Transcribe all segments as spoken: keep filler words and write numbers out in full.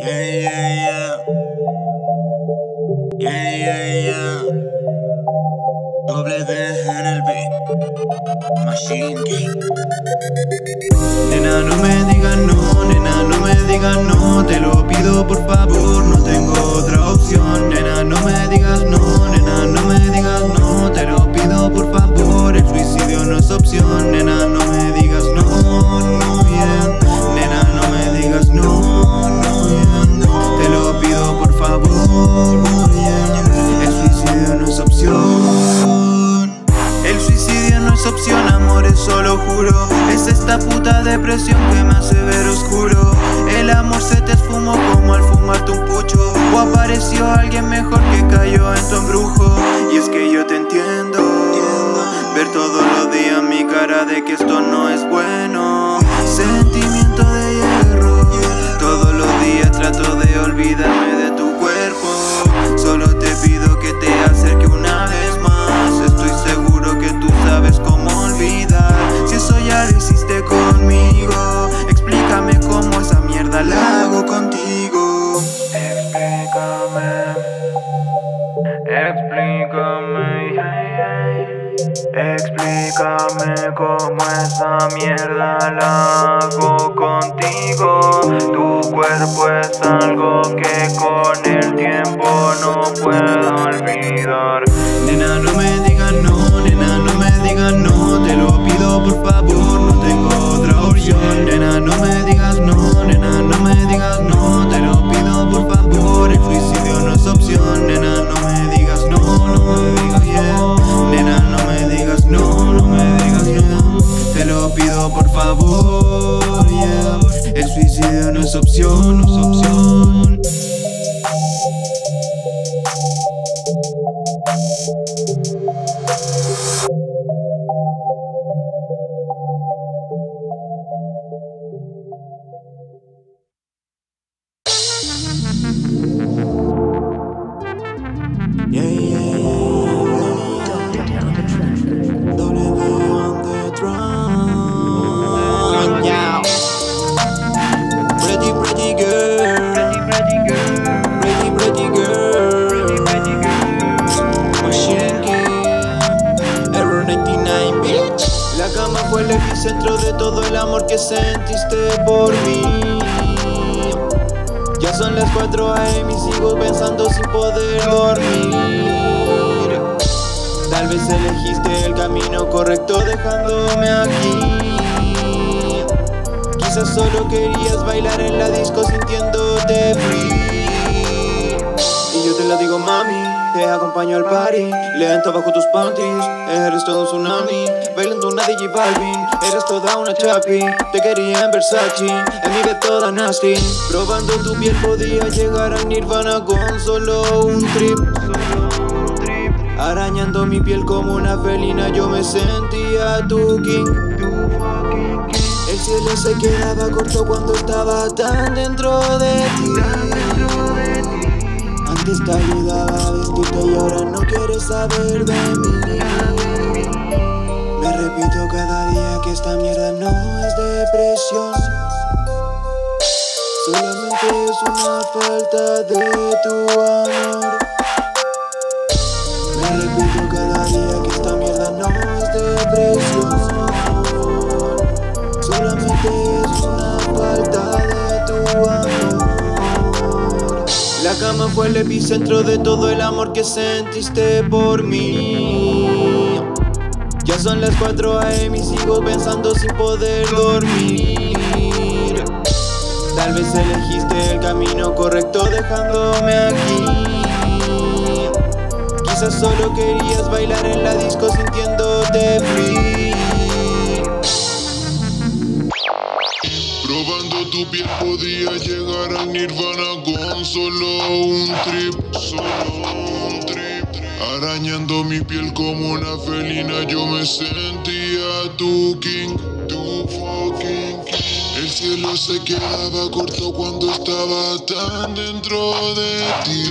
Yeah, yeah, yeah. Yeah, yeah, yeah. Doble D en el beat. Machine Game. Nena, no me digas no, nena, no me digas no. Te lo pido por favor, no tengo otra opción. Nena, no me digas no, nena, no me digas no. Te lo pido por favor, el suicidio no es opción. Nena, no me digas no, no, yeah. Nena, no me digas no, no. Te lo pido por favor, el suicidio no es opción. El suicidio no es opción, amor, eso lo juro. Es esta puta depresión que me hace ver oscuro. El amor se te esfumó como al fumarte un pucho, o apareció alguien mejor que cayó en tu embrujo. Y es que yo te entiendo, ver todos los días mi cara de que esto no es bueno. Sentimiento de hierro, todos los días trato de olvidarme de tu cuerpo. Solo te pido que te acerque una vez más. Estoy seguro que tú sabes cómo olvidar. Si eso ya lo hiciste conmigo, explícame cómo esa mierda la hago contigo. Explícame, explícame, yeah, yeah. Explícame cómo esa mierda la hago contigo. Cuerpo es algo que con el tiempo no puedo olvidar. Nena, no me digas no, nena, no me digas no. Te lo pido por favor, no tengo otra opción. Nena, no me digas no, nena, no me digas no. Te lo pido por favor, el suicidio no es opción. Nena, no me digas no, no me digas yeah. Nena, no me digas no, no me digas yeah. Te lo pido por favor, yeah. El suicidio no es opción, no es opción. Yeah, yeah, yeah. Fue el epicentro de todo el amor que sentiste por mí. Ya son las cuatro a m y sigo pensando sin poder dormir. Tal vez elegiste el camino correcto dejándome aquí. Quizás solo querías bailar en la disco sintiéndote free. Y yo te la digo, mami, te acompaño al party, lento bajo tus panties. Eres todo un tsunami, bailando una D J Balvin. Eres toda una chapi, te quería en Versace, en mi bed toda nasty. Probando tu piel podía llegar a Nirvana con solo un trip. Arañando mi piel como una felina, yo me sentía tu king. El cielo se quedaba corto cuando estaba tan dentro de ti. Antes te ayudaba a vestirte y ahora no quieres saber de mí. Me repito cada día que esta mierda no es depresión, solamente es una falta de tu amor. Me repito cada día que esta mierda no es depresión, solamente es una falta de tu amor. La cama fue el epicentro de todo el amor que sentiste por mí. Ya son las cuatro a m y sigo pensando sin poder dormir. Tal vez elegiste el camino correcto dejándome aquí. Quizás solo querías bailar en la disco sintiéndote free. Probando tu piel podía llegar a Nirvana con solo un trip, solo un trip. Arañando mi piel como una felina, yo me sentía tu king, tu fucking king. El cielo se quedaba corto cuando estaba tan dentro de ti.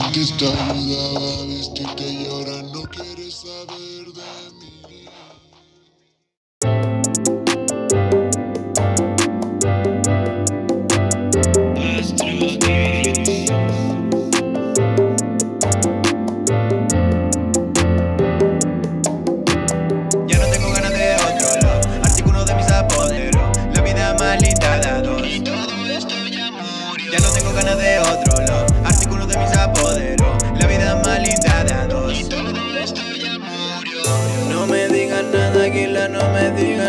Antes te ayudaba a vestirte y ahora no quieres saber de mí. Thank you.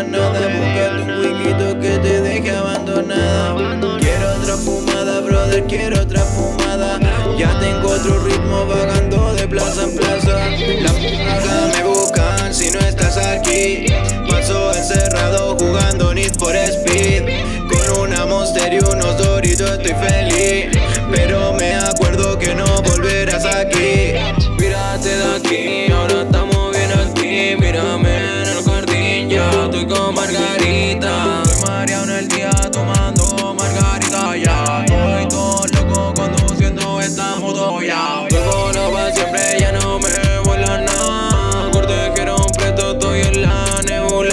digas nada, buscando un jueguito que te deje abandonada. Quiero otra fumada, brother, quiero otra fumada. Ya tengo otro ritmo vagando de plaza en plaza. Las putas me buscan si no estás aquí. Paso encerrado jugando Need for Speed. Con una Monster y unos Doritos estoy feliz, pero me acuerdo que no volverás aquí. Mírate de aquí, ahora estamos bien aquí. Mírame en el jardín, ya estoy con Margarita. Estoy mareado en el día tomando Margarita, ya estoy todo loco conduciendo esta moto, ya. Luego no va siempre, ya no me vuela nada. Cortejero presto, estoy en la nebula.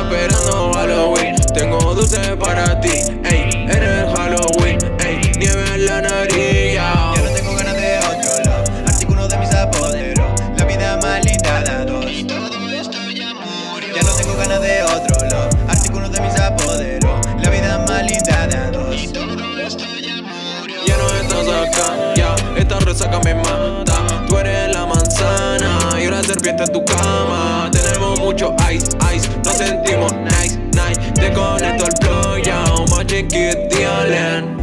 Esperando Halloween, tengo dulce para ti, ey. En el Halloween, ey, nieve en la nariz, ya. Ya no tengo ganas de otro lado, artículo de mis apoderos. La vida maldita da dos, todo esto ya murió. Ya no tengo ganas de otro lado, artículo de mis apoderos. La vida maldita da dos, y todo esto ya murió. Ya no estás acá, ya, esta resaca me mata. Tú eres la manzana y una serpiente en tu cama. Tenemos mucho ice, ice, nos sentimos nice, nice. Te conecto al flow, ya, Machine Game Nena.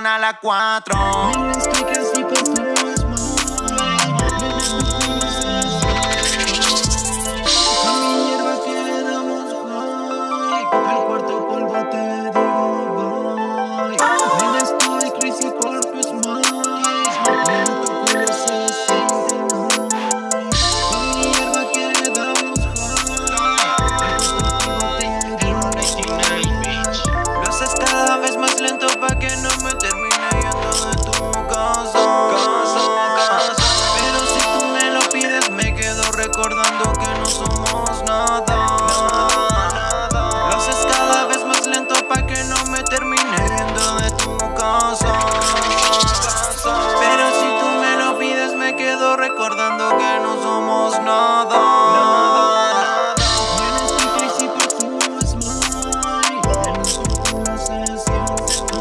Con a la cuatro. Me las explicas y pues no es más. A mi hierba que damos hoy, al cuarto polvo te digo voy. Me las tú el crisis por pues más. Me lo toco los sesenta hoy. A mi hierba que damos hoy, al cuarto polvo te digo voy. Lo haces cada vez más lento pa' que no me termine yendo de tu casa, casa, casa. Pero si tú me lo pides, me quedo recordando que no somos nada, nada, nada. Lo haces cada vez más lento pa' que no me termine yendo de tu casa, casa. Pero si tú me lo pides, me quedo recordando que no somos nada, nada, nada. Yo no estoy triste por tu smile. No sé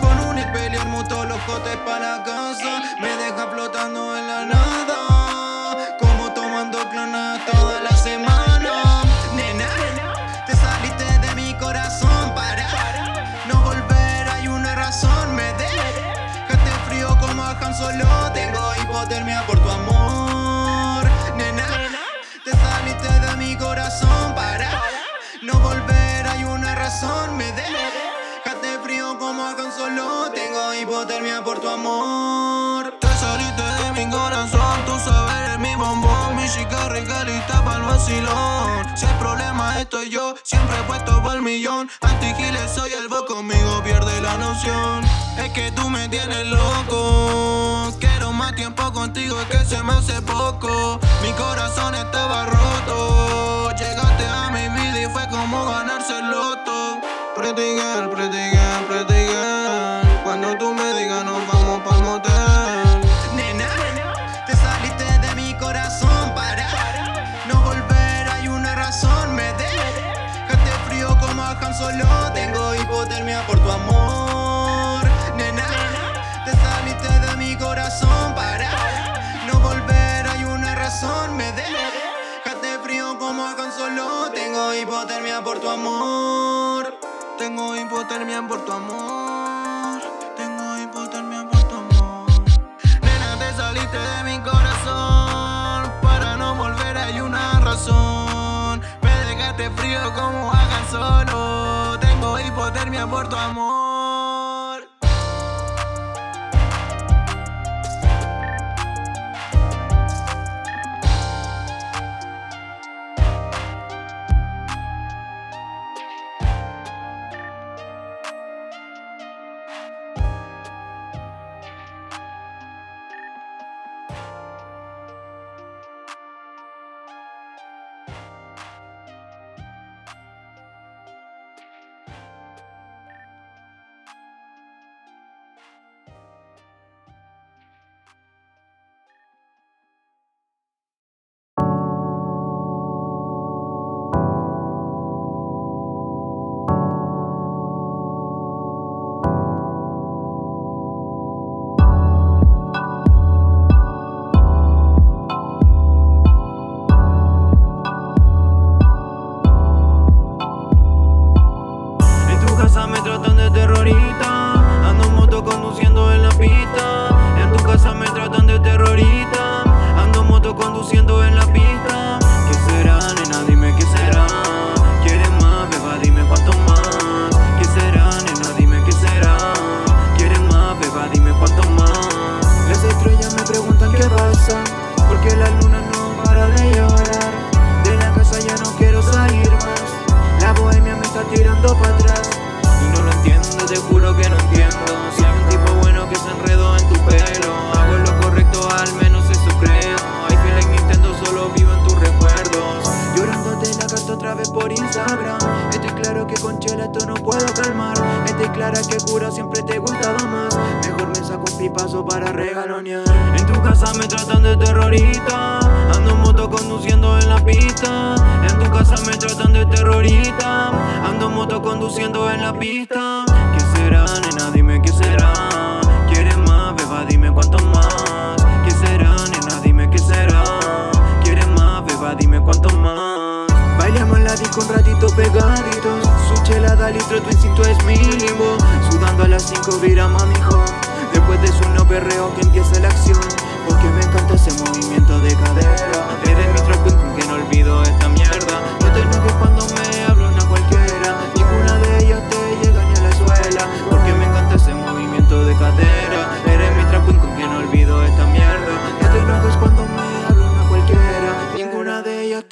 con un espelear muto los cotes pa' la casa. Me deja flotando en la nada. tu amor. Te saliste de mi corazón, tú sabes, eres mi bombón. Mi chica regalita pa'l vacilón. Si el problema estoy yo, siempre he puesto por millón. Antigiles soy el vos, conmigo pierde la noción. Es que tú me tienes loco, quiero más tiempo contigo, es que se me hace poco. Mi corazón estaba roto, llegaste a mi vida y fue como ganarse el loto. Pretty girl, pretty girl, pretty girl, cuando tú me digas nos vamos pa'l motel. Nena, te saliste de mi corazón, para no volver hay una razón, me dejaste frío como a Han Solo. Tengo hipotermia por tu amor. Nena, te saliste de mi corazón, para no volver hay una razón, me dejaste frío como a Han Solo. Tengo hipotermia por tu amor. Tengo hipotermia por tu amor. Tengo hipotermia por tu amor. Nena, te saliste de mi corazón, para no volver hay una razón. Me dejaste frío como a Han Solo. Tengo hipotermia por tu amor.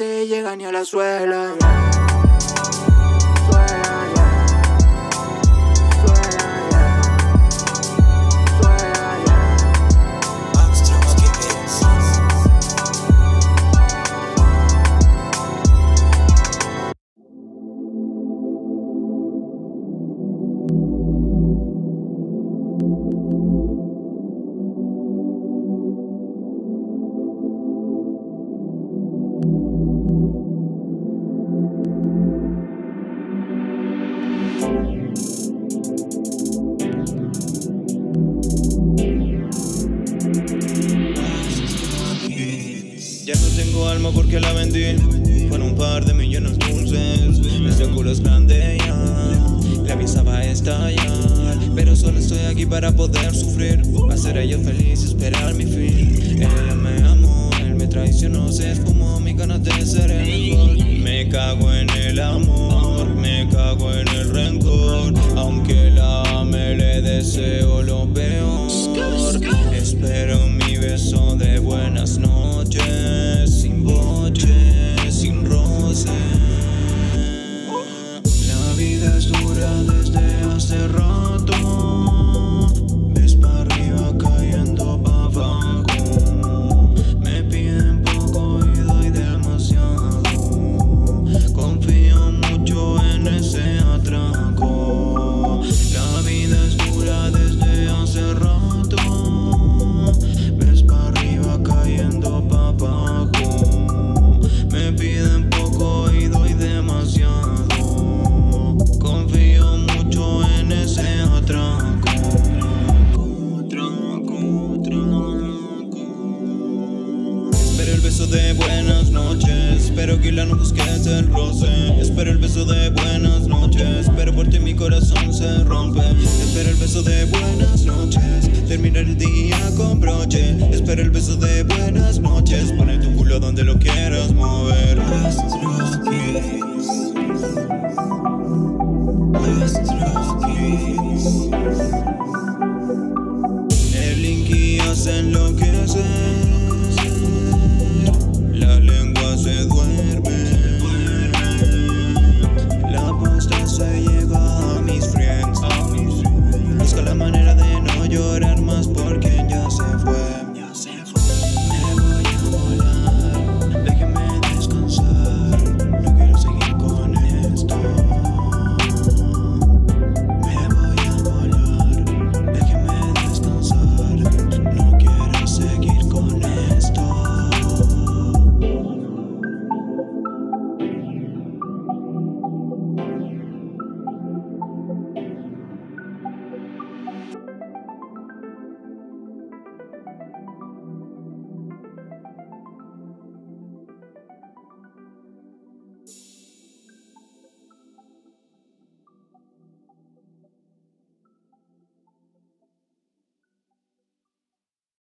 Let's go. espero mi beso de buenas noches, sin boches, sin roce. La vida es dura desde hace rato, ves para arriba cayendo para abajo. Me piden poco y doy demasiado, confío mucho en ese atraco. La vida es dura desde hace rato, de buenas noches, espero que la no busques el roce. Espero el beso de buenas noches, pero por ti mi corazón se rompe. Espero el beso de buenas noches, terminar el día con broche. Espero el beso de buenas noches, ponete un culo donde lo quieras.